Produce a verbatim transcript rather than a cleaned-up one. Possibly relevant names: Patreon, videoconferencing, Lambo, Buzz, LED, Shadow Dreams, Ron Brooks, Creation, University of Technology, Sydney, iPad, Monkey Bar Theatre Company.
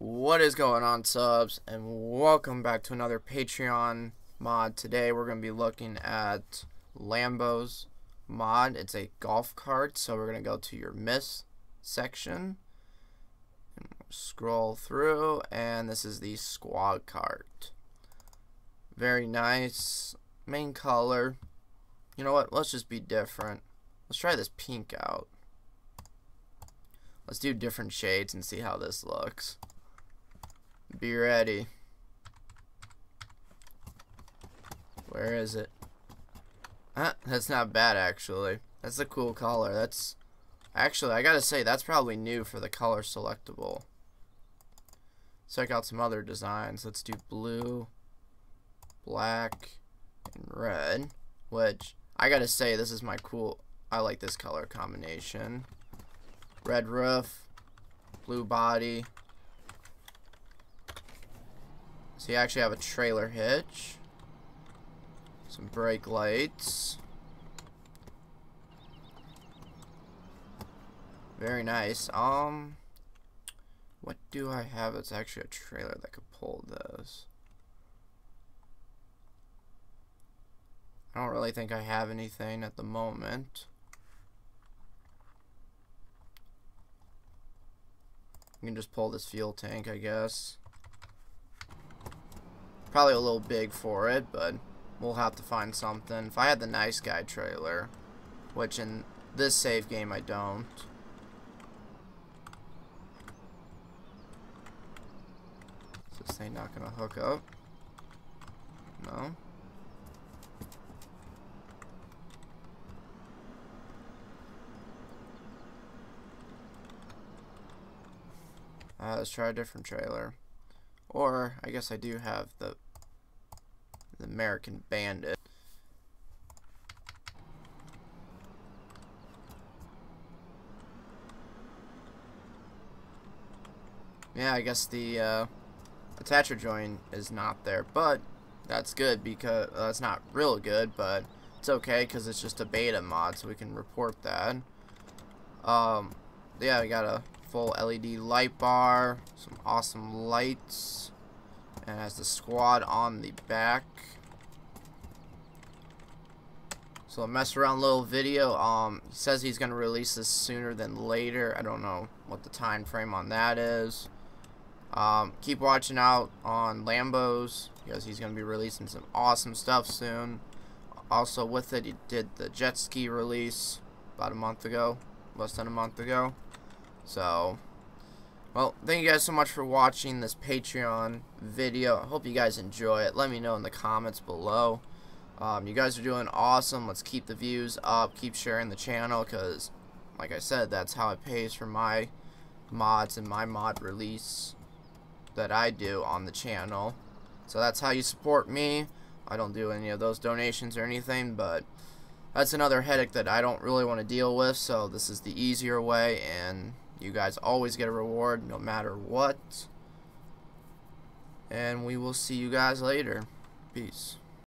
What is going on, subs, and welcome back to another Patreon mod. Today we're going to be looking at Lambo's mod. It's a golf cart, so we're going to go to your miss section and scroll through, and this is the squad cart. Very nice, main color. You know what, let's just be different. Let's try this pink out. Let's do different shades and see how this looks. Be ready. Where is it? Ah, that's not bad, actually. That's a cool color. That's actually, I gotta say, that's probably new for the color selectable. Let's check out some other designs. Let's do blue, black, and red, which I gotta say, this is my cool. I like this color combination. Red roof, blue body. So you actually have a trailer hitch, some brake lights. Very nice. Um, what do I have? It's actually a trailer that could pull those. I don't really think I have anything at the moment. You can just pull this fuel tank, I guess. Probably a little big for it, but we'll have to find something. If I had the nice guy trailer, which in this save game I don't. Is this thing not gonna hook up? No. Uh, let's try a different trailer. Or, I guess I do have the, the American Bandit. Yeah, I guess the uh, attacher joint is not there, but that's good because, uh, that's not real good, but it's okay because it's just a beta mod, so we can report that. Um, yeah, we got a full L E D light bar, some awesome lights, and it has the squad on the back. So I'll mess around little video. Um, he says he's gonna release this sooner than later. I don't know what the time frame on that is. Um, keep watching out on Lambo's because he's gonna be releasing some awesome stuff soon. Also with it, he did the jet ski release about a month ago, less than a month ago. So, well, thank you guys so much for watching this Patreon video. I hope you guys enjoy it. Let me know in the comments below. Um, you guys are doing awesome. Let's keep the views up. Keep sharing the channel because, like I said, that's how it pays for my mods and my mod release that I do on the channel. So that's how you support me. I don't do any of those donations or anything, but that's another headache that I don't really want to deal with. So this is the easier way, and you guys always get a reward no matter what. And we will see you guys later. Peace.